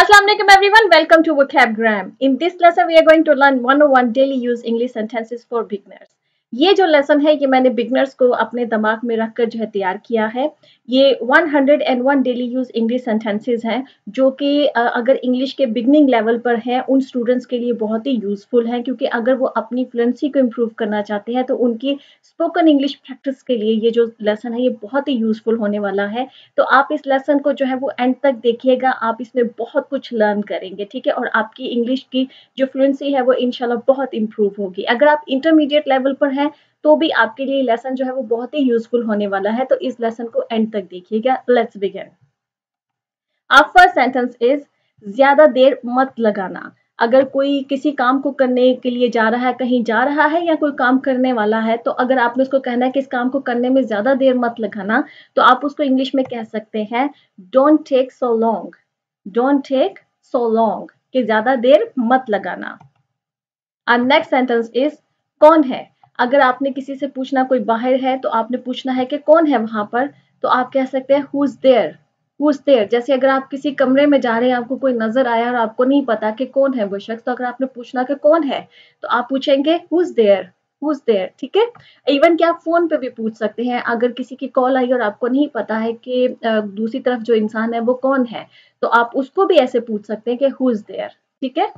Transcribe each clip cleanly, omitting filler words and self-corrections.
Assalamualaikum everyone, welcome to VocabGram. In this lesson we are going to learn 101 daily use English sentences for beginners. ये जो lesson है ये मैंने beginners को अपने दिमाग में रखकर जो है तैयार किया है। ये 101 डेली यूज इंग्लिश सेंटेंसेस हैं जो कि अगर इंग्लिश के बिगनिंग लेवल पर हैं उन स्टूडेंट्स के लिए बहुत ही यूजफुल हैं, क्योंकि अगर वो अपनी फ्लुएंसी को इम्प्रूव करना चाहते हैं तो उनकी स्पोकन इंग्लिश प्रैक्टिस के लिए ये जो लेसन है ये बहुत ही यूजफुल होने वाला है। तो आप इस लेसन को जो है वो एंड तक देखिएगा, आप इसमें बहुत कुछ लर्न करेंगे, ठीक है। और आपकी इंग्लिश की जो फ्लुएंसी है वो इंशाल्लाह बहुत इम्प्रूव होगी। अगर आप इंटरमीडिएट लेवल पर है तो भी आपके लिए लेसन जो है वो बहुत ही यूजफुल होने वाला है। तो इस लेसन को एंड तक देखिएगा। Let's begin. Our first sentence is ज्यादा देर मत लगाना। अगर कोई किसी काम को करने के लिए जा रहा है, कहीं जा रहा है या कोई काम करने वाला है, तो अगर आपने उसको कहना है कि इस काम को करने में ज्यादा देर मत लगाना, तो आप उसको इंग्लिश में कह सकते हैं don't take so long. Don't take so long कि ज्यादा देर मत लगाना। आवर नेक्स्ट सेंटेंस इज कौन है। अगर आपने किसी से पूछना, कोई बाहर है तो आपने पूछना है कि कौन है वहां पर, तो आप कह सकते हैं who is there. Who is there. जैसे अगर आप किसी कमरे में जा रहे हैं, आपको कोई नजर आया और आपको नहीं पता कि कौन है वो शख्स, तो अगर आपने पूछना कि कौन है तो आप पूछेंगे who is there. Who is there, ठीक है। इवन कि आप फोन पे भी पूछ सकते हैं, अगर किसी की कॉल आई और आपको नहीं पता है कि दूसरी तरफ जो इंसान है वो कौन है, तो आप उसको भी ऐसे पूछ सकते हैं कि हु इज देयर, ठीक है।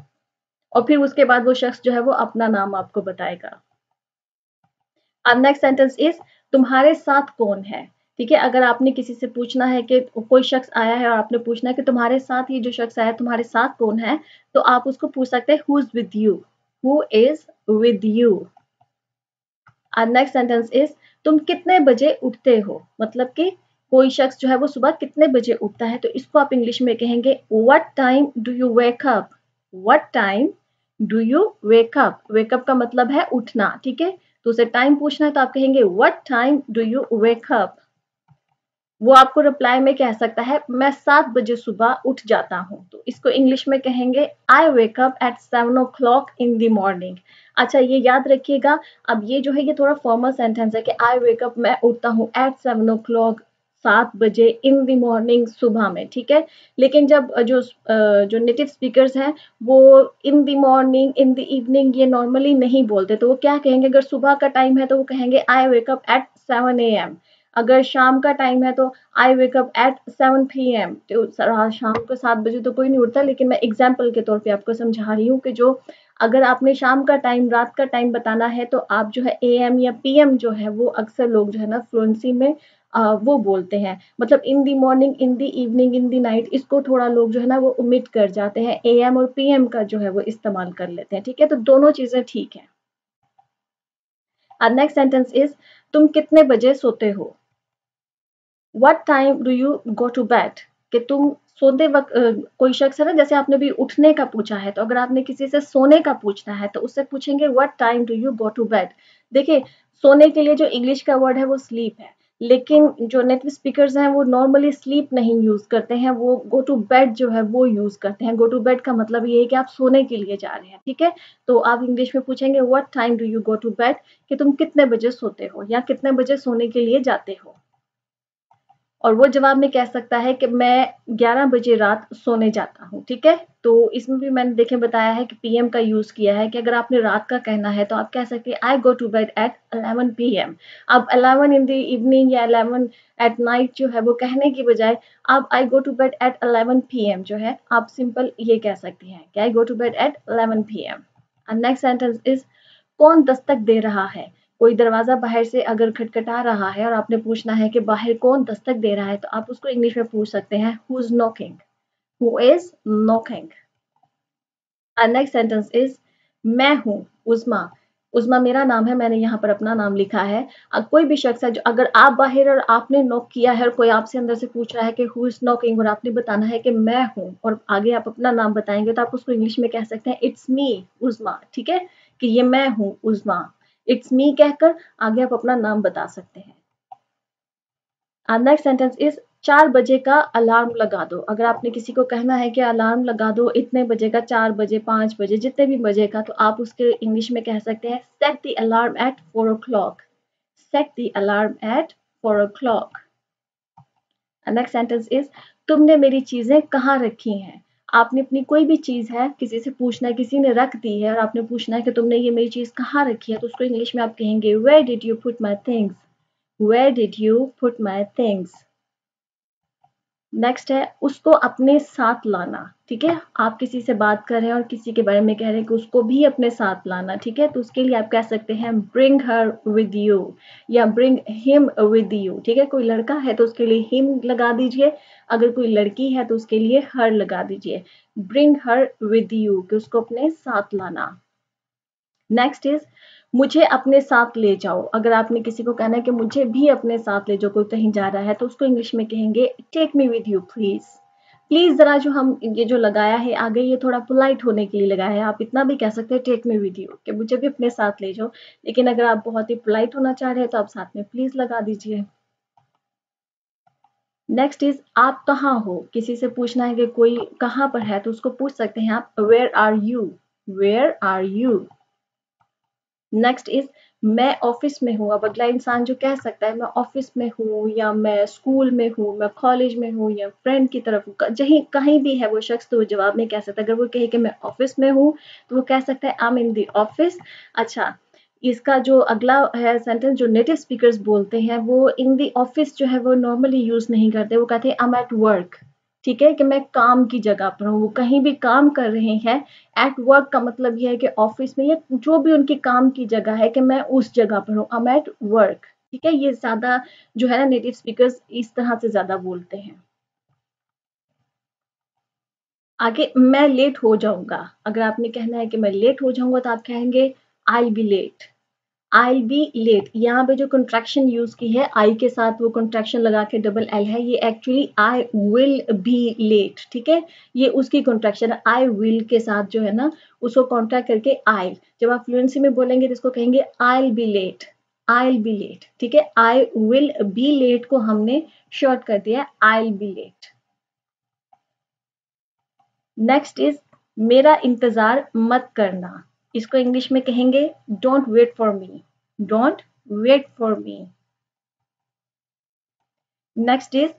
और फिर उसके बाद वो शख्स जो है वो अपना नाम आपको बताएगा। अब नेक्स्ट सेंटेंस इज तुम्हारे साथ कौन है, ठीक है। अगर आपने किसी से पूछना है कि कोई शख्स आया है और आपने पूछना है कि तुम्हारे साथ ये जो शख्स आया तुम्हारे साथ कौन है, तो आप उसको पूछ सकते हैं who is with you. Who is with you. अब नेक्स्ट सेंटेंस इज तुम कितने बजे उठते हो, मतलब कि कोई शख्स जो है वो सुबह कितने बजे उठता है, तो इसको आप इंग्लिश में कहेंगे what time do you wake up. What time do you wake up. Wake up का मतलब है उठना, ठीक है। तो उसे टाइम पूछना है तो आप कहेंगे what time do you wake up. वो आपको रिप्लाई में कह सकता है मैं 7 बजे सुबह उठ जाता हूँ, तो इसको इंग्लिश में कहेंगे I wake up at 7 o'clock in the morning. अच्छा, ये याद रखिएगा, अब ये जो है ये थोड़ा फॉर्मल सेंटेंस है कि आई वेक अप मैं उठता हूँ एट 7 o'clock 7 बजे इन द मॉर्निंग सुबह में, ठीक है। लेकिन जब जो नेटिव स्पीकर्स हैं वो in the morning in the evening ये नॉर्मली नहीं बोलते, तो वो क्या कहेंगे, अगर सुबह का टाइम है तो वो कहेंगे I wake up at 7 AM। अगर शाम का टाइम है तो I wake up at 7 PM। तो शाम को 7 बजे तो कोई नहीं उठता, लेकिन मैं एग्जाम्पल के तौर पे आपको समझा रही हूँ कि जो अगर आपने शाम का टाइम रात का टाइम बताना है तो आप जो है AM या PM जो है वो अक्सर लोग जो है ना फ्लुएंसी में वो बोलते हैं, मतलब in the morning in the evening in the night, इसको थोड़ा लोग जो है ना वो ओमिट कर जाते हैं, AM और PM का जो है वो इस्तेमाल कर लेते हैं, ठीक है। तो दोनों चीजें ठीक है। अब नेक्स्ट सेंटेंस इज तुम कितने बजे सोते हो। What time do you go to bed. कि तुम सोते वक्त कोई शख्स है ना, जैसे आपने भी उठने का पूछा है, तो अगर आपने किसी से सोने का पूछना है तो उससे पूछेंगे what time do you go to bed. देखिए, सोने के लिए जो इंग्लिश का वर्ड है वो स्लीप है, लेकिन जो नेटिव स्पीकर्स हैं वो नॉर्मली स्लीप नहीं यूज करते हैं, वो गो टू बेड जो है वो यूज करते हैं। गो टू बेड का मतलब ये है कि आप सोने के लिए जा रहे हैं, ठीक है। तो आप इंग्लिश में पूछेंगे what time do you go to bed, कि तुम कितने बजे सोते हो या कितने बजे सोने के लिए जाते हो। और वो जवाब में कह सकता है कि मैं 11 बजे रात सोने जाता हूँ, ठीक है। तो इसमें भी मैंने देखे बताया है कि PM का यूज किया है, कि अगर आपने रात का कहना है तो आप कह सकते हैं I go to bed at 11 PM। अब 11 इन द इवनिंग या 11 एट नाइट जो है वो कहने की बजाय आप I go to bed at 11 PM जो है आप सिंपल ये कह सकती हैं कि I go to bed at 11 PM। And next sentence is कौन दस्तक दे रहा है। कोई दरवाजा बाहर से अगर खटखटा रहा है और आपने पूछना है कि बाहर कौन दस्तक दे रहा है, तो आप उसको इंग्लिश में पूछ सकते हैं who is knocking. Who is knocking. Next sentence is मैं हूँ उजमा। उजमा मेरा नाम है, मैंने यहाँ पर अपना नाम लिखा है। अब कोई भी शख्स है जो, अगर आप बाहर और आपने नॉक किया है और कोई आपसे अंदर से पूछ रहा है कि हु इज नॉकिंग और आपने बताना है कि मैं हूँ और आगे आप अपना नाम बताएंगे, तो आप उसको इंग्लिश में कह सकते हैं इट्स मी उजमा, ठीक है, कि ये मैं हूँ उजमा। इट्स मी कहकर आगे आप अपना नाम बता सकते हैं। नेक्स्ट सेंटेंस इज 4 बजे का अलार्म लगा दो। अगर आपने किसी को कहना है कि अलार्म लगा दो इतने बजे का, 4 बजे 5 बजे जितने भी बजे का, तो आप उसके इंग्लिश में कह सकते हैं set the alarm at 4 o'clock। Set the alarm at 4 o'clock। Next sentence is तुमने मेरी चीजें कहाँ रखी हैं। आपने अपनी कोई भी चीज़ है किसी से पूछना है, किसी ने रख दी है और आपने पूछना है कि तुमने ये मेरी चीज़ कहाँ रखी है, तो उसको इंग्लिश में आप कहेंगे where did you put my things, where did you put my things. Next है उसको अपने साथ लाना, ठीक है, आप किसी से बात कर रहे हैं और किसी के बारे में कह रहे हैं कि उसको भी अपने साथ लाना, ठीक है, तो उसके लिए आप कह सकते हैं ब्रिंग हर विद यू या ब्रिंग हिम विद यू, ठीक है, कोई लड़का है तो उसके लिए हिम लगा दीजिए, अगर कोई लड़की है तो उसके लिए हर लगा दीजिए, ब्रिंग हर विद यू कि उसको अपने साथ लाना। नेक्स्ट इज मुझे अपने साथ ले जाओ, अगर आपने किसी को कहना है कि मुझे भी अपने साथ ले जाओ, कोई कहीं जा रहा है तो उसको इंग्लिश में कहेंगे take me with you please. Please जरा जो हम ये जो लगाया है आगे ये थोड़ा पोलाइट होने के लिए लगाया है, आप इतना भी कह सकते हैं टेक मी विद यू कि मुझे भी अपने साथ ले जाओ, लेकिन अगर आप बहुत ही पोलाइट होना चाह रहे हैं तो आप साथ में प्लीज लगा दीजिए। नेक्स्ट इज आप कहाँ हो, किसी से पूछना है कि कोई कहाँ पर है तो उसको पूछ सकते हैं आप where are you, where are you. Next is मैं ऑफिस में हूँ, अब अगला इंसान जो कह सकता है मैं ऑफिस में हूँ या मैं स्कूल में हूँ, मैं कॉलेज में हूँ या फ्रेंड की तरफ हूँ, जहीं कहीं भी है वो शख्स तो वो जवाब में कह सकता है। अगर वो कहे कि मैं ऑफिस में हूँ तो वो कह सकता है I am in the office. अच्छा, इसका जो अगला है सेंटेंस जो नेटिव स्पीकर्स बोलते हैं वो इन द ऑफिस जो है वो नॉर्मली यूज नहीं करते, वो कहते हैं आई एम एट वर्क, ठीक है, कि मैं काम की जगह पर हूँ, वो कहीं भी काम कर रहे हैं। एट वर्क का मतलब यह है कि ऑफिस में या जो भी उनकी काम की जगह है कि मैं उस जगह पर हूँ, आई एम एट वर्क, ठीक है, ये ज्यादा जो है ना नेटिव स्पीकर्स इस तरह से ज्यादा बोलते हैं। आगे मैं लेट हो जाऊंगा, अगर आपने कहना है कि मैं लेट हो जाऊंगा तो आप कहेंगे I will be late, I'll be late। यहाँ पे जो कंट्रैक्शन यूज की है I के साथ, वो कंट्रैक्शन लगा के डबल L है, ये actually I will be late, ठीक है, ये उसकी कंट्रैक्शन है। I will के साथ जो है ना उसको कॉन्ट्रैक्ट करके I'll, जब आप फ्लुएंसी में बोलेंगे तो इसको कहेंगे I'll be late, I'll be late, ठीक है, I will be late को हमने शॉर्ट कर दिया I'll be late। Next is मेरा इंतजार मत करना, इसको इंग्लिश में कहेंगे don't wait for me, don't wait for me. Next is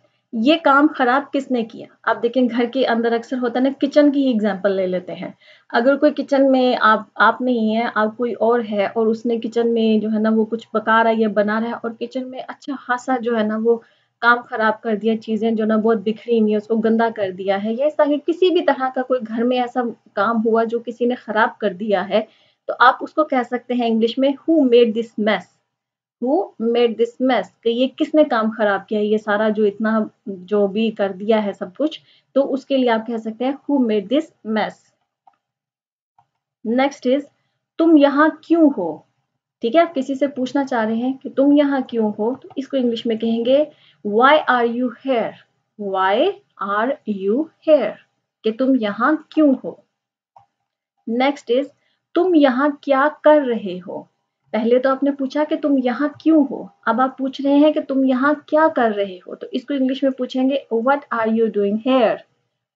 ये काम खराब किसने किया, आप देखें घर के अंदर अक्सर होता है ना, किचन की ही एग्जाम्पल ले लेते हैं। अगर कोई किचन में आप नहीं है, आप कोई और है और उसने किचन में जो है ना वो कुछ पका रहा है या बना रहा है और किचन में अच्छा खासा जो है ना वो काम खराब कर दिया, चीजें जो ना बहुत बिखरी हुई है उसको गंदा कर दिया है, या ऐसा किसी भी तरह का कोई घर में ऐसा काम हुआ जो किसी ने खराब कर दिया है, तो आप उसको कह सकते हैं इंग्लिश में who made this mess, who made this mess कि ये किसने काम खराब किया, ये सारा जो इतना जो भी कर दिया है सब कुछ, तो उसके लिए आप कह सकते हैं who made this mess. Next is तुम यहाँ क्यों हो, ठीक है, आप किसी से पूछना चाह रहे हैं कि तुम यहाँ क्यों हो, तो इसको इंग्लिश में कहेंगे why are you here, why are you here कि तुम यहाँ क्यों हो। नेक्स्ट इज तुम यहाँ क्या कर रहे हो, पहले तो आपने पूछा कि तुम यहाँ क्यों हो, अब आप पूछ रहे हैं कि तुम यहाँ क्या कर रहे हो, तो इसको इंग्लिश में पूछेंगे what are you doing here,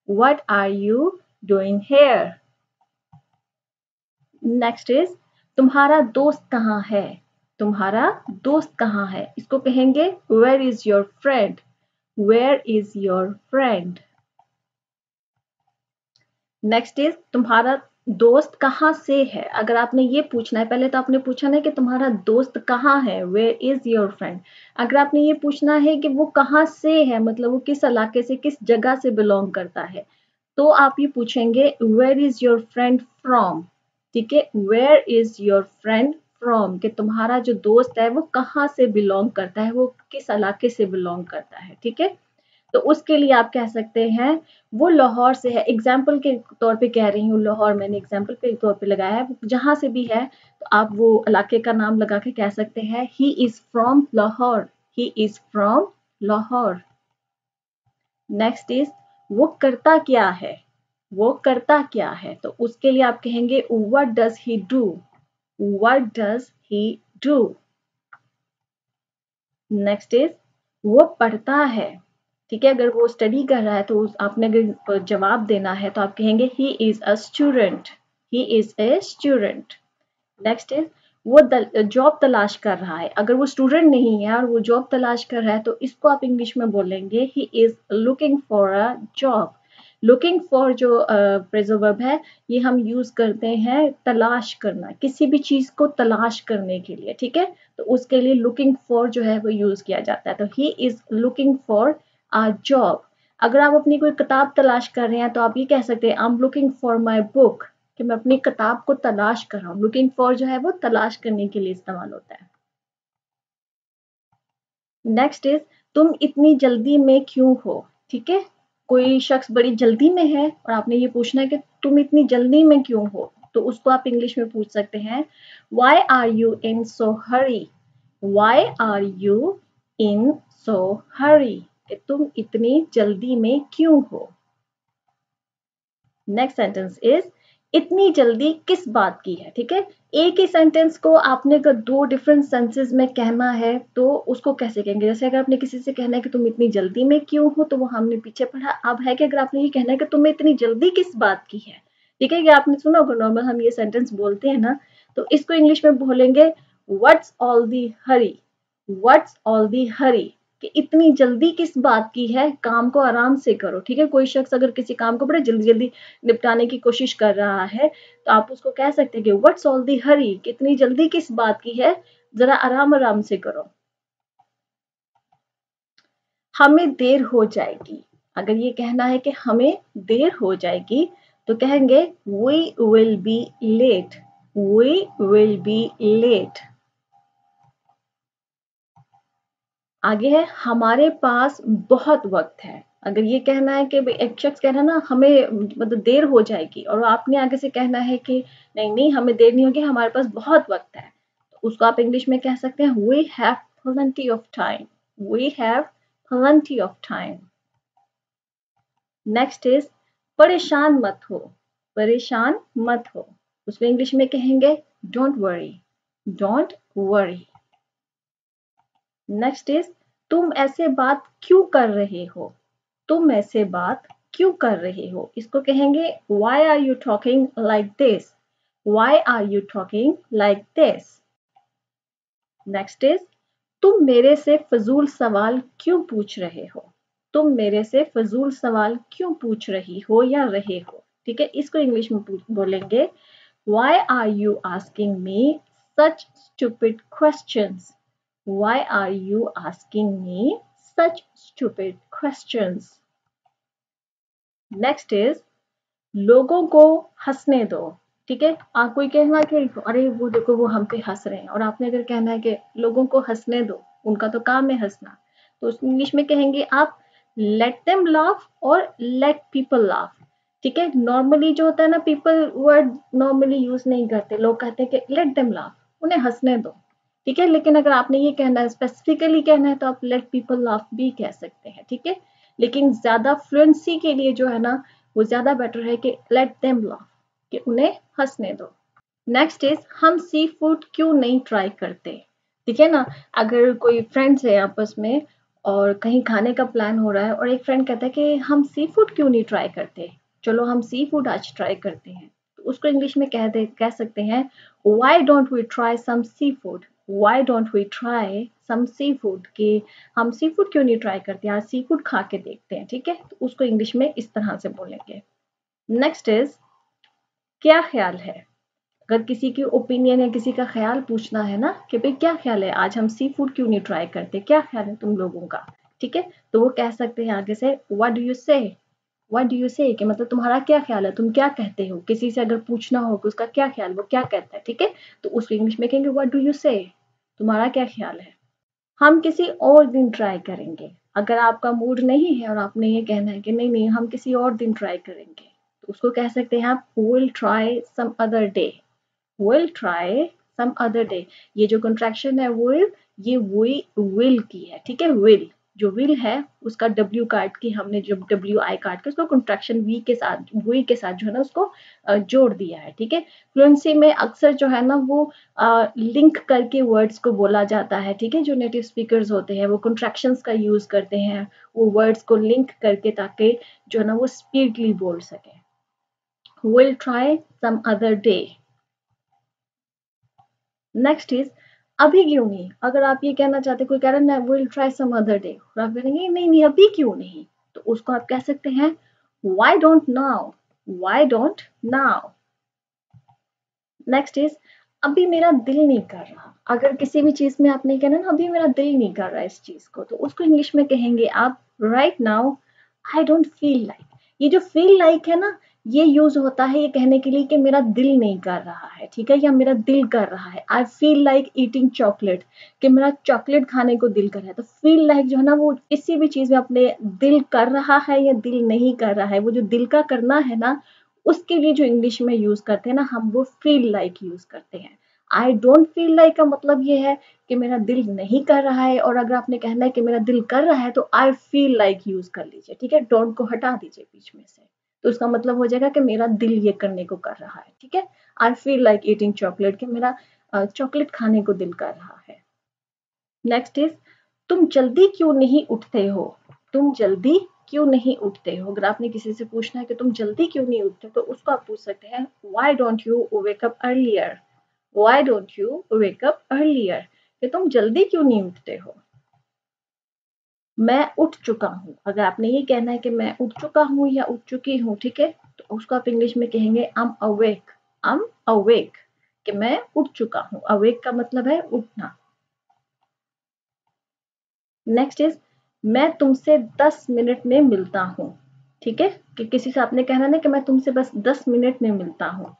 what are you doing here. Next is तुम्हारा दोस्त कहाँ है, तुम्हारा दोस्त कहाँ है, इसको कहेंगे where is your friend, where is your friend. Next is तुम्हारा दोस्त कहाँ से है, अगर आपने ये पूछना है, पहले तो आपने पूछा ना कि तुम्हारा दोस्त कहाँ है, वेयर इज योर फ्रेंड, अगर आपने ये पूछना है कि वो कहाँ से है, मतलब वो किस इलाके से किस जगह से बिलोंग करता है, तो आप ये पूछेंगे where is your friend from, ठीक है, where is your friend from कि तुम्हारा जो दोस्त है वो कहाँ से बिलोंग करता है, वो किस इलाके से बिलोंग करता है, ठीक है, तो उसके लिए आप कह सकते हैं वो लाहौर से है। एग्जाम्पल के तौर पे कह रही हूँ, लाहौर मैंने एग्जाम्पल के तौर पे लगाया है, जहाँ से भी है तो आप वो इलाके का नाम लगा के कह सकते हैं he is from Lahore, he is from Lahore. Next is वो करता क्या है, वो करता क्या है, तो उसके लिए आप कहेंगे what does he do, what does he do. Next is वो पढ़ता है, ठीक है, अगर वो स्टडी कर रहा है तो आपने अगर जवाब देना है तो आप कहेंगे he is a student, he is a student. Next is वो जॉब तलाश कर रहा है, अगर वो स्टूडेंट नहीं है और वो जॉब तलाश कर रहा है तो इसको आप इंग्लिश में बोलेंगे he is looking for a job, looking for जो फ्रेजल वर्ब है ये हम यूज करते हैं तलाश करना, किसी भी चीज को तलाश करने के लिए, ठीक है। तो उसके लिए लुकिंग फॉर जो है वो यूज किया जाता है। तो he is looking for a job. अगर आप अपनी कोई किताब तलाश कर रहे हैं तो आप ये कह सकते हैं I am looking for my book, कि मैं अपनी किताब को तलाश कर रहा हूँ। लुकिंग फॉर जो है वो तलाश करने के लिए इस्तेमाल होता है। नेक्स्ट इज तुम इतनी जल्दी में क्यों हो, ठीक है। कोई शख्स बड़ी जल्दी में है और आपने ये पूछना है कि तुम इतनी जल्दी में क्यों हो, तो उसको आप इंग्लिश में पूछ सकते हैं why are you in so hurry, why are you in so hurry, तुम इतनी जल्दी में क्यों हो। नेक्स्ट सेंटेंस इज इतनी जल्दी किस बात की है, ठीक है। एक ही सेंटेंस को आपने अगर दो डिफरेंट सेंसेस में कहना है तो उसको कैसे कहेंगे। जैसे अगर आपने किसी से कहना है कि तुम इतनी जल्दी में क्यों हो, तो वो हमने पीछे पढ़ा। अब है कि अगर आपने ये कहना है कि तुम्हें इतनी जल्दी किस बात की है, ठीक है, ये आपने सुना होगा, नॉर्मल हम ये सेंटेंस बोलते हैं ना, तो इसको इंग्लिश में बोलेंगे what's all the hurry, what's all the hurry, कि इतनी जल्दी किस बात की है, काम को आराम से करो, ठीक है। कोई शख्स अगर किसी काम को बड़े जल्दी जल्दी निपटाने की कोशिश कर रहा है तो आप उसको कह सकते हैं कि व्हाट्स ऑल दी हरी, कि इतनी जल्दी किस बात की है, जरा आराम आराम से करो। हमें देर हो जाएगी, अगर ये कहना है कि हमें देर हो जाएगी तो कहेंगे we will be late, we will be late. आगे है हमारे पास बहुत वक्त है। अगर ये कहना है कि एक शख्स कहना ना हमें मतलब देर हो जाएगी और आपने आगे से कहना है कि नहीं नहीं हमें देर नहीं होगी, हमारे पास बहुत वक्त है, तो उसको आप इंग्लिश में कह सकते हैं we have plenty of time, we have plenty of time. Next is परेशान मत हो, परेशान मत हो, उसमें इंग्लिश में कहेंगे don't worry, don't worry. Next is तुम ऐसे बात क्यों कर रहे हो, तुम ऐसे बात क्यों कर रहे हो, इसको कहेंगे why are you talking like this, why are you talking like this. Next is तुम मेरे से फजूल सवाल क्यों पूछ रहे हो, तुम मेरे से फजूल सवाल क्यों पूछ रही हो या रहे हो, ठीक है। इसको इंग्लिश में बोलेंगे why are you asking me such stupid questions, Why are you asking me such stupid questions? Next is लोगों को हंसने दो, ठीक है। आप कोई कहना है कि अरे वो देखो वो हम पे हंस रहे हैं, और आपने अगर कहना है कि लोगों को हंसने दो, उनका तो काम है हंसना, तो उस इंग्लिश में कहेंगे आप let them laugh और let people laugh, ठीक है। नॉर्मली जो होता है ना people वर्ड नॉर्मली यूज नहीं करते, लोग कहते हैं कि let them laugh, उन्हें हंसने दो, ठीक है। लेकिन अगर आपने ये कहना है स्पेसिफिकली कहना है तो आप लेट पीपल लाफ भी कह सकते हैं, ठीक है। लेकिन ज्यादा फ्लुएंसी के लिए जो है ना वो ज्यादा बेटर है कि लेट देम लाफ, कि उन्हें हंसने दो। नेक्स्ट इज हम सी फूड क्यों नहीं ट्राई करते, ठीक है ना। अगर कोई फ्रेंड्स है आपस में और कहीं खाने का प्लान हो रहा है और एक फ्रेंड कहता है कि हम सी फूड क्यों नहीं ट्राई करते, चलो हम सी फूड आज ट्राई करते हैं, तो उसको इंग्लिश में कह सकते हैं why don't we try some seafood, Why don't we try some seafood? कि हम सी फूड क्यों नहीं ट्राई करते, आज सी फूड खा के देखते हैं, ठीक है। तो उसको इंग्लिश में इस तरह से बोलेंगे। नेक्स्ट इज क्या ख्याल है, अगर किसी की ओपिनियन या किसी का ख्याल पूछना है ना कि भाई क्या ख्याल है आज हम सी फूड क्यों नहीं ट्राई करते, क्या ख्याल है तुम लोगों का, ठीक है। तो वो कह सकते हैं आगे से what do you say, what do you say, कि मतलब तुम्हारा क्या ख्याल है, तुम क्या कहते हो। किसी से अगर पूछना हो कि उसका क्या ख्याल, वो क्या कहता है, ठीक है, तो उसको इंग्लिश में कहेंगे व्हाट डू यू से, तुम्हारा क्या ख्याल है। हम किसी और दिन ट्राई करेंगे, अगर आपका मूड नहीं है और आपने ये कहना है कि नहीं नहीं हम किसी और दिन ट्राई करेंगे, तो उसको कह सकते हैं आप will try some other day, will try some other day. ये जो कंट्रैक्शन है विल, ये वी विल की है, ठीक है। विल जो विल है उसका डब्ल्यू काट की हमने जो डब्ल्यू आई काट के उसको कंट्रैक्शन वी के साथ वी के साथ जो है ना उसको जोड़ दिया है, ठीक है। फ्लुएंसी में अक्सर जो है ना वो लिंक करके वर्ड्स को बोला जाता है, ठीक है। जो नेटिव स्पीकर्स होते हैं वो कंट्रैक्शंस का यूज करते हैं वो वर्ड्स को लिंक करके, ताकि जो है ना वो स्पीडली बोल सके। Will try some other day. Next is अभी क्यों नहीं, अगर आप ये कहना चाहते कोई कह रहा है will try some other day और आप कहेंगे नहीं नहीं अभी क्यों नहीं, तो उसको आप कह सकते हैं Why don't now? Why don't now? Next is अभी मेरा दिल नहीं कर रहा। अगर किसी भी चीज में आपने कहना ना अभी मेरा दिल नहीं कर रहा इस चीज को, तो उसको इंग्लिश में कहेंगे आप right now I don't feel like। ये जो feel like है ना, ये यूज होता है ये कहने के लिए कि मेरा दिल नहीं कर रहा है, ठीक है, या मेरा दिल कर रहा है। I feel like eating chocolate, कि मेरा चॉकलेट खाने को दिल कर रहा है। तो फील लाइक जो है ना, वो किसी भी चीज में अपने दिल कर रहा है या दिल नहीं कर रहा है, वो जो दिल का करना है ना, उसके लिए जो इंग्लिश में यूज करते हैं ना हम, वो फील लाइक यूज करते हैं। आई डोंट फील लाइक का मतलब ये है कि मेरा दिल नहीं कर रहा है, और अगर आपने कहना है कि मेरा दिल कर रहा है तो आई फील लाइक यूज कर लीजिए, ठीक है, डोंट को हटा दीजिए बीच में से, तो उसका मतलब हो जाएगा कि मेरा दिल ये करने को कर रहा है, ठीक है। I feel like eating chocolate, कि मेरा चॉकलेट खाने को दिल कर रहा है। नेक्स्ट इज तुम जल्दी क्यों नहीं उठते हो? तुम जल्दी क्यों नहीं उठते हो? अगर आपने किसी से पूछना है कि तुम जल्दी क्यों नहीं उठते, तो उसको आप पूछ सकते हैं why don't you wake up earlier. Why don't you wake up earlier, कि तुम जल्दी क्यों नहीं उठते हो। मैं उठ चुका हूँ, अगर आपने ये कहना है कि मैं उठ चुका हूँ या उठ चुकी हूँ, ठीक है, तो उसको आप इंग्लिश में कहेंगे आई एम अवेक, कि मैं उठ चुका हूँ। अवेक का मतलब है उठना। नेक्स्ट इज मैं तुमसे 10 मिनट में मिलता हूँ, ठीक है, कि किसी से आपने कहना ना कि मैं तुमसे बस 10 मिनट में मिलता हूँ,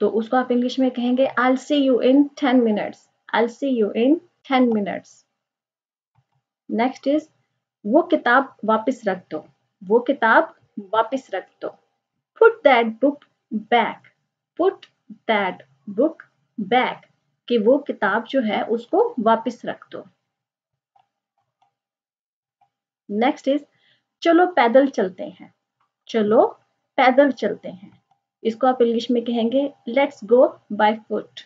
तो उसको आप इंग्लिश में कहेंगे I will see you in 10 minutes. I will see you in 10 minutes. Next is वो किताब वापस रख दो। वो किताब वापस रख दो। Put that book back. Put that book back. कि वो किताब जो है उसको वापस रख दो। नेक्स्ट इज चलो पैदल चलते हैं। चलो पैदल चलते हैं, इसको आप इंग्लिश में कहेंगे let's go by foot.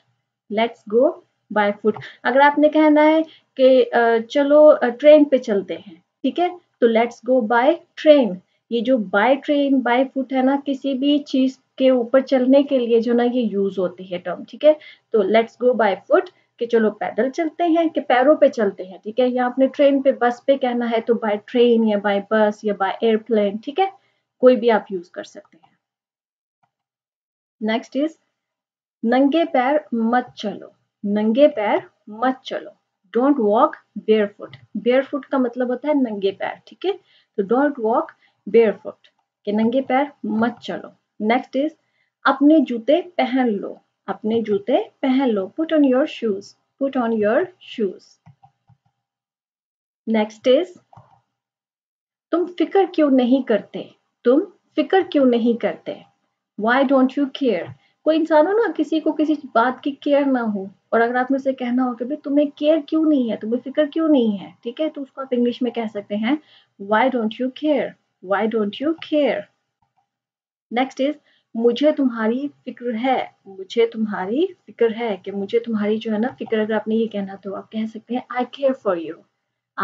Let's go by foot. अगर आपने कहना है कि चलो ट्रेन पे चलते हैं, ठीक है, तो लेट्स गो बाय ट्रेन। ये जो बाय ट्रेन बाय फुट है ना, किसी भी चीज के ऊपर चलने के लिए जो ना ये यूज होती है टर्म, ठीक है। तो लेट्स गो बाय फुट कि चलो पैदल चलते हैं, कि पैरों पे चलते हैं, ठीक है। या आपने ट्रेन पे बस पे कहना है तो बाय ट्रेन या बाय बस या बाय एयरप्लेन, ठीक है, कोई भी आप यूज कर सकते हैं। नेक्स्ट इज नंगे पैर मत चलो। नंगे पैर मत चलो। Don't walk barefoot. बेयरफुट का मतलब होता है नंगे पैर, ठीक है, तो डोंट वॉक बेयरफुट, कि नंगे पैर मत चलो। नेक्स्ट इज अपने जूते पहन लो। अपने जूते पहन लो। Put on your shoes. Put on your shoes. Next is तुम फिक्र क्यों नहीं करते? तुम फिक्र क्यों नहीं करते? Why don't you care. कोई इंसान हो ना, किसी को किसी बात की केयर ना हो, और अगर आपने उसे कहना हो कि भाई तुम्हें केयर क्यों नहीं है, तुम्हें फिक्र क्यों नहीं है, ठीक है, तो उसको आप इंग्लिश में कह सकते हैं why don't you care. Why don't you care. Next is मुझे तुम्हारी फिक्र है। मुझे तुम्हारी फिक्र है, कि मुझे तुम्हारी जो है ना फिक्र, अगर आपने ये कहना तो आप कह सकते हैं I care for you.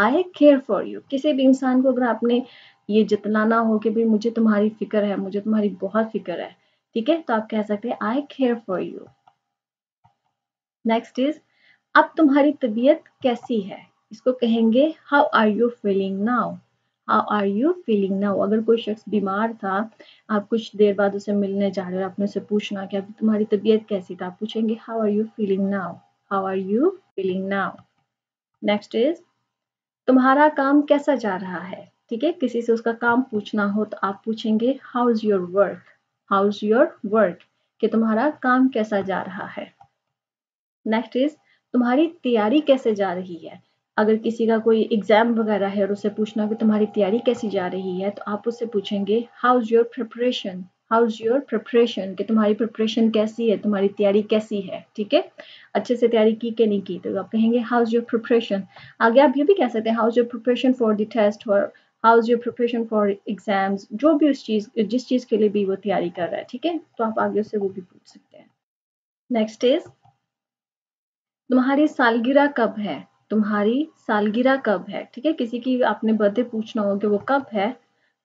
I care for you. किसी भी इंसान को अगर आपने ये जतलाना हो कि भाई मुझे तुम्हारी फिक्र है, मुझे तुम्हारी बहुत फिक्र है, ठीक है, तो आप कह सकते हैं I care for you. Next is अब तुम्हारी तबीयत कैसी है, इसको कहेंगे how are you feeling now. How are you feeling now. अगर कोई शख्स बीमार था, आप कुछ देर बाद उसे मिलने जा रहे हो, आपने उसे पूछना कि अभी तुम्हारी तबीयत कैसी था, आप पूछेंगे how are you feeling now. How are you feeling now. Next is तुम्हारा काम कैसा जा रहा है, ठीक है, किसी से उसका काम पूछना हो तो आप पूछेंगे how is your work. How is your work, कि तुम्हारा काम कैसा जा रहा है। नेक्स्ट इज तुम्हारी तैयारी कैसे जा रही है। अगर किसी का कोई एग्जाम वगैरह है और उसे पूछना कि तुम्हारी तैयारी कैसी जा रही है, तो आप उससे पूछेंगे how is your preparation. How is your preparation, कि तुम्हारी प्रिपरेशन कैसी है, तुम्हारी तैयारी कैसी है, ठीक है, अच्छे से तैयारी की कि नहीं की, तो आप कहेंगे हाउ इज योर प्रिपरेशन। आगे आप ये भी कह सकते हैं how is your preparation for the test, और how is your preparation for exams, जो भी उस चीज जिस चीज के लिए भी वो तैयारी कर रहा है, ठीक है, तो आप आगे उससे वो भी पूछ सकते हैं। नेक्स्ट इज तुम्हारी सालगिरह कब है। तुम्हारी सालगिरह कब है, ठीक है, किसी की आपने बर्थडे पूछना हो कि वो कब है,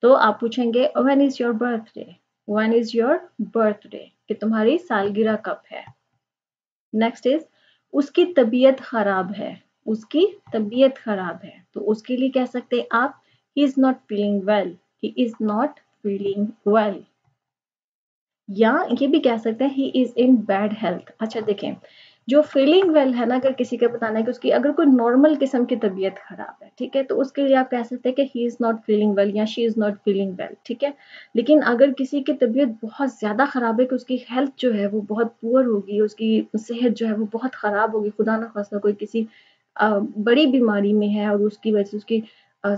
तो आप पूछेंगे when is your birthday. When is your birthday, कि तुम्हारी सालगिरह कब है। नेक्स्ट इज उसकी तबीयत खराब है। उसकी तबीयत खराब है, तो उसके लिए कह सकते हैं आप he is not feeling well. He is not feeling well. या ये भी कह सकते हैं he is in bad health. अच्छा देखें, जो feeling well है ना, अगर किसी को बताना है कि उसकी अगर कोई नॉर्मल किस्म की तबीयत खराब है, ठीक है, तो उसके लिए आप कह सकते हैं कि he is not feeling well या she is not feeling well, ठीक है. लेकिन अगर किसी की तबीयत बहुत ज़्यादा खराब है कि उसकी हेल्थ जो है वो बहुत पुअर होगी, उसकी सेहत जो है वो बहुत ख़राब होगी, खुदा ना खास्ता कोई किसी बड़ी बीमारी में है और उसकी वजह से उसकी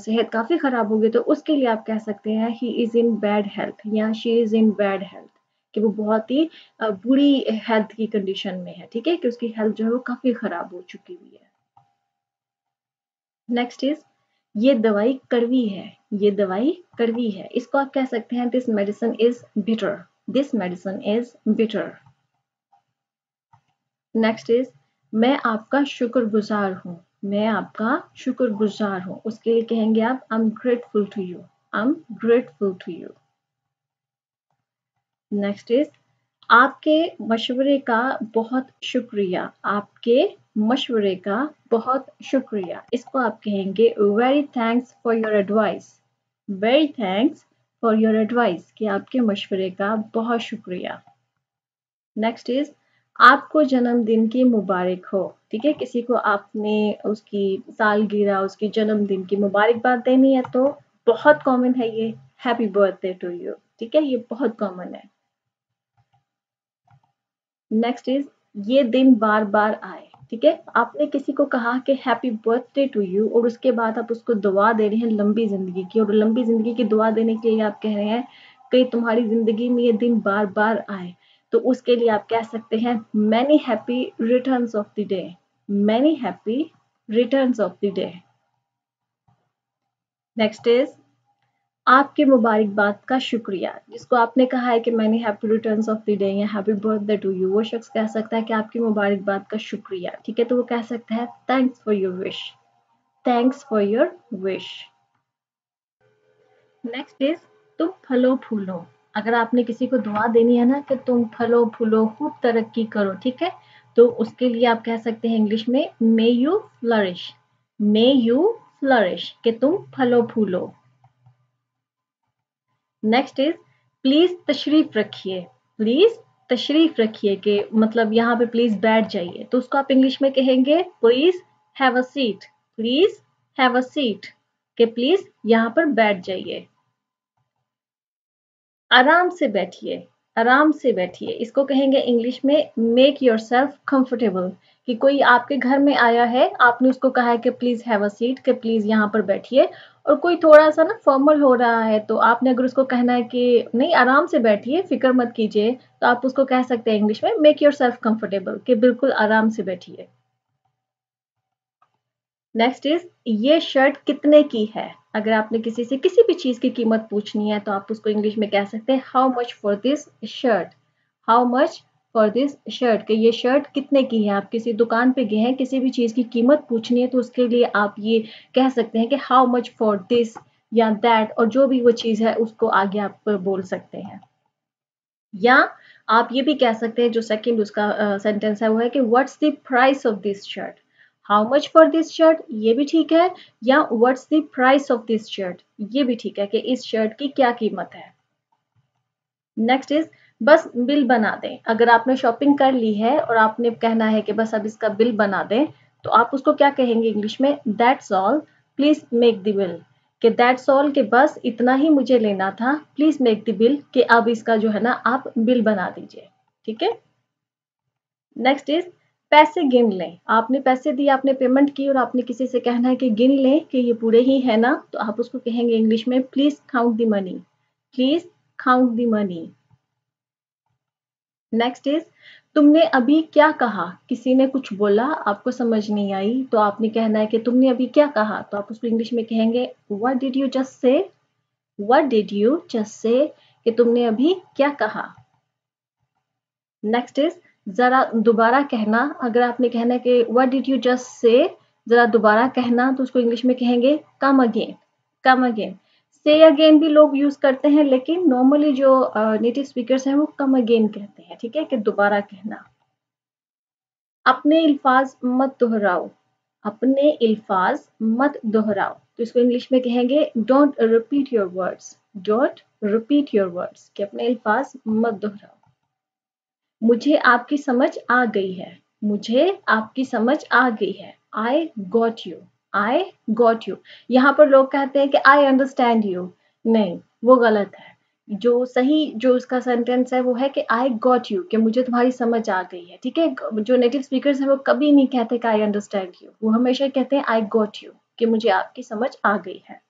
सेहत काफ़ी ख़राब होगी, तो उसके लिए आप कह सकते हैं he is in bad health या she is in bad health, कि वो बहुत ही बुरी हेल्थ की कंडीशन में है, ठीक है, कि उसकी हेल्थ जो है वो काफी खराब हो चुकी हुई है. नेक्स्ट इज ये दवाई कड़वी है, ये दवाई कड़वी है, इसको आप कह सकते हैं this medicine is bitter, this medicine is bitter. Next is मैं आपका शुक्रगुजार हूँ, मैं आपका शुक्रगुजार हूँ, उसके लिए कहेंगे आप I am grateful to you, I am grateful to you. Next is आपके मशवरे का बहुत शुक्रिया, आपके मशवरे का बहुत शुक्रिया, इसको आप कहेंगे very thanks for your advice, very thanks for your advice, कि आपके मशवरे का बहुत शुक्रिया. नेक्स्ट इज आपको जन्मदिन की मुबारक हो, ठीक है, किसी को आपने उसकी सालगिरह, उसकी जन्मदिन की मुबारकबाद देनी है तो बहुत कॉमन है ये हैप्पी बर्थडे टू यू, ठीक है, ये बहुत कॉमन है. नेक्स्ट इज ये दिन बार बार आए, ठीक है, आपने किसी को कहा कि हैप्पी बर्थडे टू यू और उसके बाद आप उसको दुआ दे रहे हैं लंबी जिंदगी की, और लंबी जिंदगी की दुआ देने के लिए आप कह रहे हैं कि तुम्हारी जिंदगी में ये दिन बार बार आए, तो उसके लिए आप कह सकते हैं many happy returns of the day, many happy returns of the day. Next is आपके मुबारकबाद का शुक्रिया, जिसको आपने कहा है कि मैंने happy returns of the day या हैप्पी बर्थडे टू यू, वो शख्स कह सकता है कि आपकी मुबारकबाद का शुक्रिया, ठीक है, तो वो कह सकता है thanks for your wish, thanks for your wish. Next is तुम फलो फूलो, अगर आपने किसी को दुआ देनी है ना कि तुम फलो फूलो खूब तरक्की करो, ठीक है, तो उसके लिए आप कह सकते हैं इंग्लिश में may you flourish, may you flourish, कि तुम फलो फूलो. नेक्स्ट इज प्लीज तशरीफ रखिए, प्लीज तशरीफ रखिए, कि मतलब यहाँ पे प्लीज बैठ जाइए, तो उसको आप इंग्लिश में कहेंगे please have a seat, please have a seat, कि प्लीज यहाँ पर बैठ जाइए. आराम से बैठिए, आराम से बैठिए, इसको कहेंगे इंग्लिश में मेक योर सेल्फ कंफर्टेबल, कि कोई आपके घर में आया है, आपने उसको कहा है कि प्लीज हैव अ सीट, कि प्लीज यहाँ पर बैठिए, और कोई थोड़ा सा ना फॉर्मल हो रहा है, तो आपने अगर उसको कहना है कि नहीं आराम से बैठिए, फिक्र मत कीजिए, तो आप उसको कह सकते हैं इंग्लिश में मेक योर सेल्फ कंफर्टेबल, कि बिल्कुल आराम से बैठिए. नेक्स्ट इज ये शर्ट कितने की है, अगर आपने किसी से किसी भी चीज की कीमत पूछनी है तो आप उसको इंग्लिश में कह सकते हैं how much for this shirt, how much for this shirt, कि ये शर्ट कितने की है. आप किसी दुकान पे गए हैं, किसी भी चीज़ की कीमत पूछनी है तो उसके लिए आप ये कह सकते हैं कि हाउ मच फॉर दिस या दैट, और जो भी वो चीज़ है उसको आगे आप बोल सकते हैं. या आप ये भी कह सकते हैं, जो सेकंड उसका सेंटेंस है वो है कि what's the price of this shirt, how much for this shirt, ये भी ठीक है, या what's the price of this shirt, ये भी ठीक है, कि इस शर्ट की क्या कीमत है. नेक्स्ट इज बस बिल बना दें, अगर आपने शॉपिंग कर ली है और आपने कहना है कि बस अब इसका बिल बना दें, तो आप उसको क्या कहेंगे इंग्लिश में that's all please make the bill, कि दैट्स ऑल के बस इतना ही मुझे लेना था, प्लीज मेक द बिल, कि अब इसका जो है ना आप बिल बना दीजिए, ठीक है. नेक्स्ट इज पैसे गिन लें, आपने पैसे दिए, आपने पेमेंट की और आपने किसी से कहना है कि गिन लें कि ये पूरे ही है ना, तो आप उसको कहेंगे इंग्लिश में please count the money, please count the money. Next is तुमने अभी क्या कहा, किसी ने कुछ बोला आपको समझ नहीं आई तो आपने कहना है कि तुमने अभी क्या कहा, तो आप उसको इंग्लिश में कहेंगे what did you just say, what did you just say, कि तुमने अभी क्या कहा. नेक्स्ट इज जरा दोबारा कहना, अगर आपने कहना है कि व्हाट डिड यू जस्ट से जरा दोबारा कहना, तो उसको इंग्लिश में कहेंगे come again, come again. Say again भी लोग यूज करते हैं, लेकिन नॉर्मली जो नेटिव स्पीकर्स हैं वो कम अगेन कहते हैं, ठीक है, कि दोबारा कहना. अपने अल्फाज मत दोहराओ, अपने अल्फाज मत दोहराओ, तो इसको इंग्लिश में कहेंगे don't repeat your words, don't repeat your words कि अपने अल्फाज मत दोहराओ। मुझे आपकी समझ आ गई है, मुझे आपकी समझ आ गई है। I got you, I got you. यहाँ पर लोग कहते हैं कि आई अंडरस्टैंड यू, नहीं वो गलत है। जो सही जो उसका सेंटेंस है वो है कि आई गॉट यू, कि मुझे तुम्हारी समझ आ गई है। ठीक है, जो नेटिव स्पीकर्स हैं वो कभी नहीं कहते कि आई अंडरस्टैंड यू, वो हमेशा कहते हैं आई गॉट यू, कि मुझे आपकी समझ आ गई है।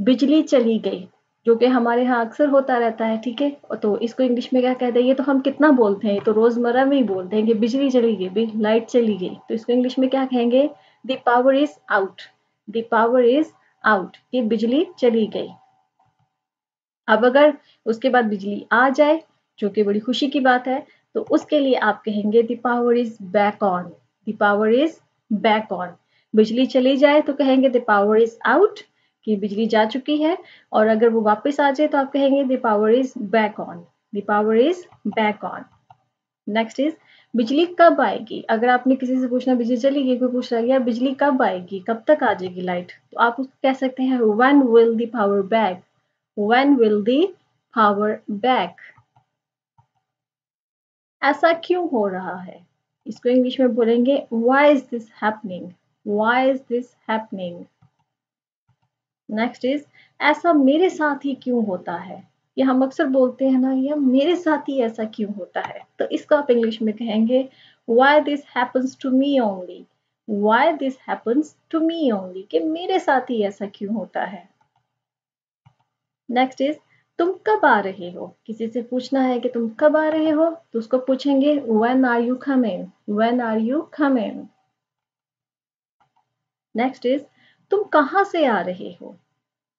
बिजली चली गई, जो कि हमारे यहाँ अक्सर होता रहता है। ठीक है, तो इसको इंग्लिश में क्या कहते हैं, ये तो हम कितना बोलते हैं, तो रोजमर्रा में ही बोलते हैं कि बिजली चली गई, लाइट चली गई। तो इसको इंग्लिश में क्या कहेंगे, the power is out, the power is out, ये बिजली चली गई। अब अगर उसके बाद बिजली आ जाए, जो कि बड़ी खुशी की बात है, तो उसके लिए आप कहेंगे the power is back on, the power is back on. बिजली चली जाए तो कहेंगे द पावर इज आउट, कि बिजली जा चुकी है। और अगर वो वापस आ जाए तो आप कहेंगे the power is back on, the power is back on. Next is बिजली कब आएगी। अगर आपने किसी से पूछना बिजली चली गई, कोई पूछ रहा है यार बिजली कब आएगी, कब तक आ जाएगी लाइट, तो आप उसको कह सकते हैं when will the power back, when will the power back. ऐसा क्यों हो रहा है, इसको इंग्लिश में बोलेंगे why is this happening, why is this happening. Next is ऐसा मेरे साथ ही क्यों होता है, ये हम अक्सर बोलते हैं ना, या मेरे साथ ही ऐसा क्यों होता है, तो इसको आप इंग्लिश में कहेंगे why this happens to me only, why this happens to me only, कि मेरे साथ ही ऐसा क्यों होता है। नेक्स्ट इज तुम कब आ रहे हो, किसी से पूछना है कि तुम कब आ रहे हो, तो उसको पूछेंगे when are you coming, when are you coming. Next is तुम कहाँ से आ रहे हो,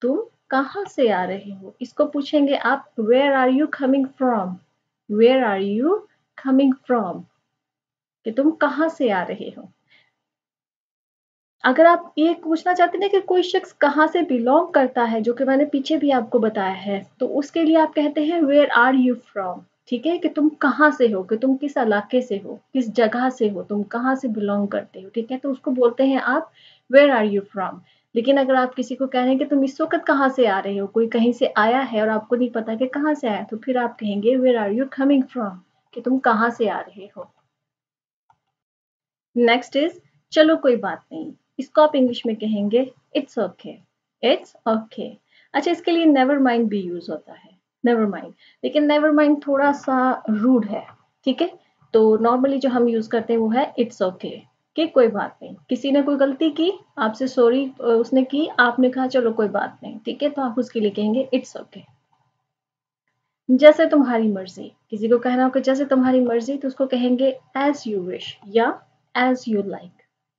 तुम कहाँ से आ रहे हो, इसको पूछेंगे आप where are you coming from, where are you coming from, कि तुम कहाँ से आ रहे हो। अगर आप ये पूछना चाहते हैं कि कोई शख्स कहाँ से बिलोंग करता है, जो कि मैंने पीछे भी आपको बताया है, तो उसके लिए आप कहते हैं वेयर आर यू फ्रॉम। ठीक है, कि तुम कहाँ से हो, कि तुम किस इलाके से हो, किस जगह से हो, तुम कहाँ से बिलोंग करते हो। ठीक है, तो उसको बोलते हैं आप वेयर आर यू फ्रॉम। लेकिन अगर आप किसी को कह रहे हैं कि तुम इस वक्त कहाँ से आ रहे हो, कोई कहीं से आया है और आपको नहीं पता कि कहाँ से आया, तो फिर आप कहेंगे where are you coming from, कि तुम कहाँ से आ रहे हो। नेक्स्ट इज चलो कोई बात नहीं, इसको आप इंग्लिश में कहेंगे इट्स ओके, इट्स ओके। अच्छा, इसके लिए नेवर माइंड भी यूज होता है, नेवर माइंड, लेकिन नेवर माइंड थोड़ा सा रूड है। ठीक है, तो नॉर्मली जो हम यूज करते हैं वो है इट्स ओके, कि कोई बात नहीं। किसी ने कोई गलती की, आपसे सॉरी उसने की, आपने कहा चलो कोई बात नहीं। ठीक है, तो आप उसके लिए कहेंगे इट्स ओके। जैसे तुम्हारी मर्जी, किसी को कहना हो कि जैसे तुम्हारी मर्जी, तो उसको कहेंगे एज यू विश या एज यू लाइक।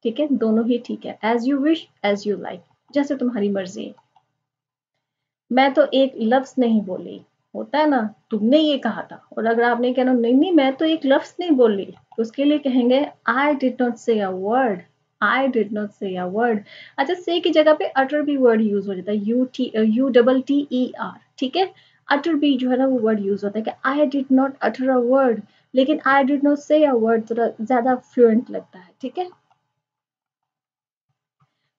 ठीक है, दोनों ही ठीक है, as you wish as you like, जैसे तुम्हारी मर्जी। मैं तो एक लफ्ज नहीं बोली, होता है ना तुमने ये कहा था, और अगर आपने कहना नहीं मैं तो एक लफ्ज नहीं बोली, तो उसके लिए कहेंगे आई did not say a word, I did not say a word. अच्छा, से की जगह पे अटर भी वर्ड यूज हो जाता है, UTER। ठीक है, अटर भी जो है ना वो वर्ड यूज होता है कि I did not utter a word, लेकिन I did not say a word थोड़ा ज्यादा फ्लुएंट लगता है। ठीक है,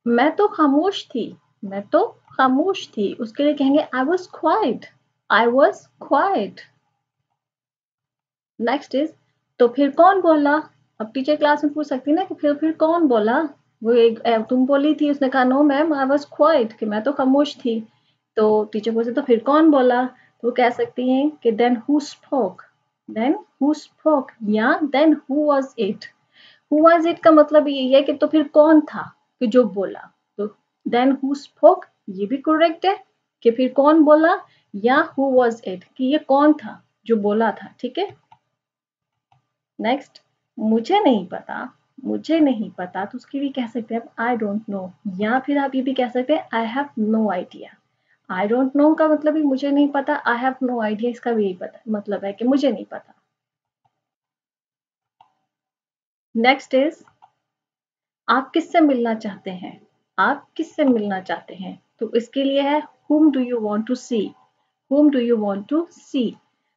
मैं तो खामोश थी, मैं तो खामोश थी, उसके लिए कहेंगे I was quiet, I was quiet. Next is तो फिर कौन बोला। अब टीचर क्लास में पूछ सकती है ना कि फिर कौन बोला, वो एक तुम बोली थी, उसने कहा no ma'am I was quiet, कि मैं तो खामोश थी, तो टीचर बोलते तो फिर कौन बोला, तो वो कह सकती हैं कि देन हु स्पोक या then who was it. Who was it का मतलब ये है कि तो फिर कौन था कि जो बोला, तो देन हु स्पोक ये भी करेक्ट है, कि फिर कौन बोला, या who was it कि ये कौन था जो बोला था। ठीक है, नेक्स्ट मुझे नहीं पता, मुझे नहीं पता, तो उसके लिए कह सकते हैं आई डोंट नो, या फिर आप ये भी कह सकते हैं I have no idea. I don't know का मतलब ही मुझे नहीं पता, आई हैव नो आइडिया इसका भी यही पता मतलब है कि मुझे नहीं पता। नेक्स्ट इज आप किससे मिलना चाहते हैं, आप किससे मिलना चाहते हैं, तो इसके लिए है whom do you want to see, whom do you want to see,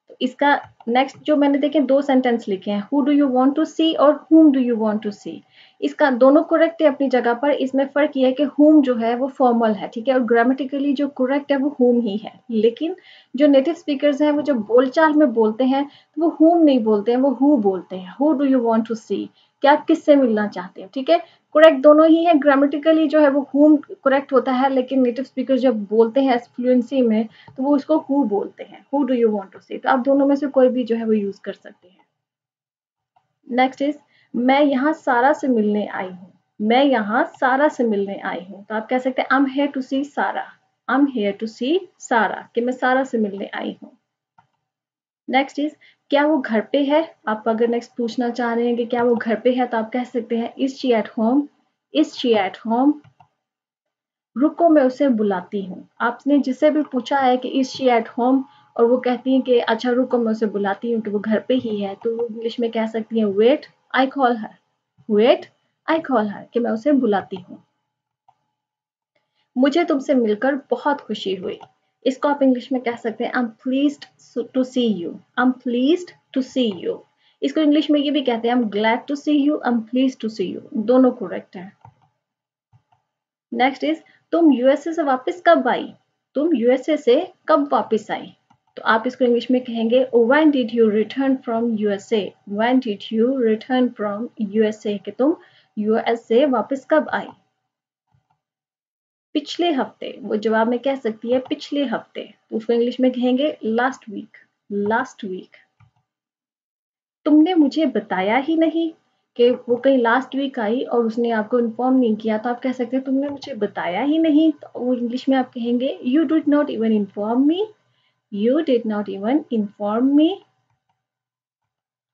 तो इसका नेक्स्ट जो मैंने देखे दो सेंटेंस लिखे हैं, who do you want to see और whom do you want to see. इसका दोनों करेक्ट है अपनी जगह पर, इसमें फर्क यह है कि हुम जो है वो फॉर्मल है, ठीक है, और ग्रामेटिकली जो करेक्ट है वो हुम ही है। लेकिन जो नेटिव स्पीकर्स हैं वो जब बोलचाल में बोलते हैं तो वो हुम नहीं बोलते हैं, वो हु बोलते हैं, who do you want to see, कि आप किससे मिलना चाहते हैं, ठीक है। करेक्ट दोनों ही है, ग्रामेटिकली जो है वो हुम करेक्ट होता है, लेकिन नेटिव स्पीकर जब बोलते हैं फ्लुएंसी में तो वो उसको हु बोलते हैं, who do you want to see. तो आप दोनों में से कोई भी जो है वो यूज कर सकते हैं। नेक्स्ट इज मैं यहाँ सारा से मिलने आई हूँ, मैं यहाँ सारा से मिलने आई हूँ, तो आप कह सकते हैं I am here to see Sara, I am here to see Sara, कि मैं सारा से मिलने आई हूँ। नेक्स्ट इज क्या वो घर पे है, आप अगर नेक्स्ट पूछना चाह रहे हैं कि क्या वो घर पे है तो आप कह सकते हैं is she at home, is she at home. रुको मैं उसे बुलाती हूँ, आपने जिसे भी पूछा है कि इज शी एट होम और वो कहती हैं कि अच्छा रुको मैं उसे बुलाती हूँ कि वो घर पे ही है, तो वो इंग्लिश में कह सकती हैं wait I call her, wait I call her, कि मैं उसे बुलाती हूँ। मुझे तुमसे मिलकर बहुत खुशी हुई, इसको आप इंग्लिश में कह सकते हैं I am pleased to see you, I am pleased to see you. इसको इंग्लिश में ये भी कहते हैं I am glad to see you, I am pleased to see you, दोनों करेक्ट हैं। नेक्स्ट इज तुम यूएसए से वापस कब आई, तुम यूएसए से कब वापस आई, तो आप इसको इंग्लिश में कहेंगे when did you return from USA, when did you return from USA, कि तुम यूएसए वापस कब आई। पिछले हफ्ते, वो जवाब में कह सकती है पिछले हफ्ते, तो उसको इंग्लिश में कहेंगे लास्ट वीक, लास्ट वीक। तुमने मुझे बताया ही नहीं, कि वो कहीं लास्ट वीक आई और उसने आपको इन्फॉर्म नहीं किया, तो आप कह सकते हैं तुमने मुझे बताया ही नहीं, तो वो इंग्लिश में आप कहेंगे you did not even inform me, you did not even inform me.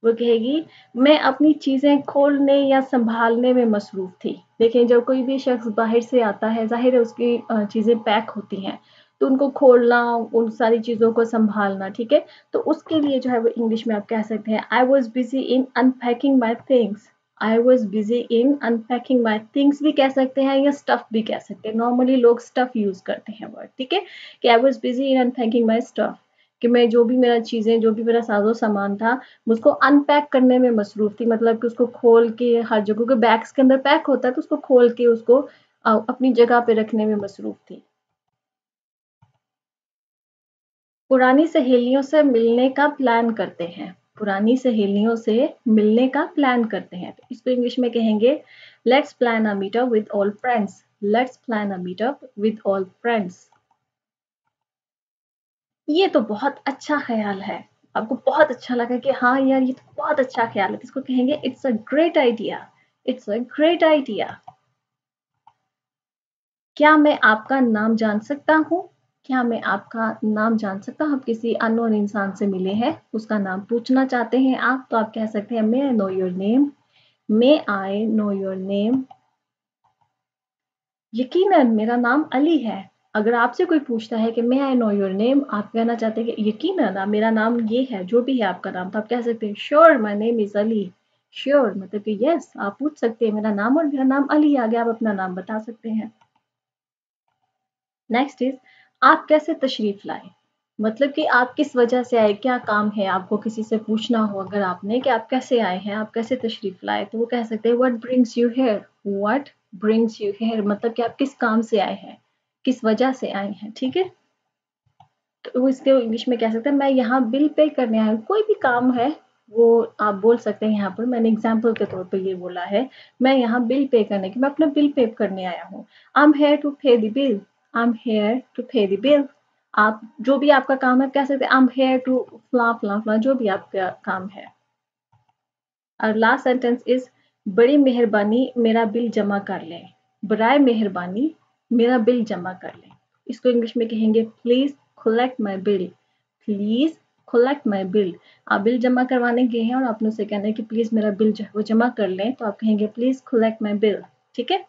वो कहेगी मैं अपनी चीज़ें खोलने या संभालने में मसरूफ थी। देखें जब कोई भी शख्स बाहर से आता है जाहिर है उसकी चीज़ें पैक होती हैं, तो उनको खोलना, उन सारी चीज़ों को संभालना, ठीक है, तो उसके लिए जो है वो इंग्लिश में आप कह सकते हैं I was busy in unpacking my things, I was busy in unpacking my things भी कह सकते हैं, या स्टफ भी कह सकते हैं। नॉर्मली लोग स्टफ यूज़ करते हैं वर्ड, ठीक है, कि I was busy in unpacking my stuff, कि मैं जो भी मेरा चीज़ें, जो भी मेरा साजो सामान था उसको अनपैक करने में मसरूफ थी, मतलब कि उसको खोल के हर जगह के बैग्स के अंदर पैक होता है तो उसको खोल के उसको अपनी जगह पे रखने में मसरूफ थी। पुरानी सहेलियों से मिलने का प्लान करते हैं, पुरानी सहेलियों से मिलने का प्लान करते हैं, तो इसको इंग्लिश में कहेंगे let's plan a meetup with all friends, let's plan a meetup with all friends. ये तो बहुत अच्छा ख्याल है, आपको बहुत अच्छा लगा कि हाँ यार ये तो बहुत अच्छा ख्याल है, इसको कहेंगे it's a great idea, it's a great idea. क्या मैं आपका नाम जान सकता हूँ, क्या मैं आपका नाम जान सकता हूँ, आप किसी अननोन इंसान से मिले हैं, उसका नाम पूछना चाहते हैं आप, तो आप कह सकते हैं may I know your name, may I know your name. यकीनन मेरा नाम अली है, अगर आपसे कोई पूछता है कि may I know your name, आप कहना चाहते हैं कि यकीनन मेरा नाम ये है, जो भी है आपका नाम, तो आप कह सकते हैं sure my name is Ali, sure मतलब कि यस, आप पूछ सकते हैं मेरा नाम और मेरा नाम अली आ गया, आप अपना नाम बता सकते हैं। नेक्स्ट इज आप कैसे तशरीफ लाए, मतलब कि आप किस वजह से आए, क्या काम है आपको, किसी से पूछना हो अगर आपने कि आप कैसे आए हैं, आप कैसे तशरीफ लाए, तो वो कह सकते हैं what brings you here, what brings you here, मतलब कि आप किस काम से आए हैं, किस वजह से आए हैं, ठीक है, तो इसको इंग्लिश में कह सकते हैं मैं यहाँ बिल पे करने आया हूँ, कोई भी काम है वो आप बोल सकते हैं। यहाँ पर मैंने एग्जाम्पल के तौर पे ये बोला है मैं यहाँ बिल पे करने की, मैं अपना बिल पे करने आया हूँ, I am here to pay the bill, I am here to pay the bill. आप जो भी आपका काम है कह सकते हैं आई एम हेयर टू फ्ला फ्ला फ्ला, जो भी आपका काम है। और लास्ट सेंटेंस इज बड़ी मेहरबानी मेरा बिल जमा कर लें, बराए मेहरबानी मेरा बिल जमा कर लें, इसको इंग्लिश में कहेंगे please collect my bill, please collect my bill. आप बिल जमा करवाने गए हैं और आपने उसे कहना है कि प्लीज मेरा बिल वो जमा कर लें, तो आप कहेंगे प्लीज कलेक्ट माय बिल, ठीक है।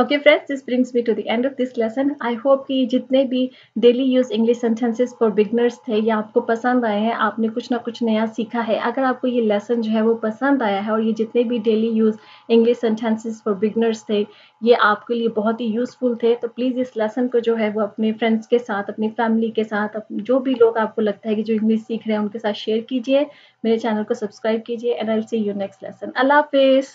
Okay friends, this brings me to the end of this lesson. I hope कि जितने भी daily use English sentences for beginners थे या आपको पसंद आए हैं, आपने कुछ ना कुछ नया सीखा है। अगर आपको ये लेसन जो है वो पसंद आया है और ये जितने भी daily use English sentences for beginners थे ये आपके लिए बहुत ही यूजफुल थे, तो प्लीज़ इस लेसन को जो है वो अपने फ्रेंड्स के साथ, अपनी फैमिली के साथ, जो भी लोग आपको लगता है कि जो इंग्लिश सीख रहे हैं उनके साथ शेयर कीजिए। मेरे चैनल को सब्सक्राइब कीजिए and I will see you next lesson. अल्लाह हाफिज़।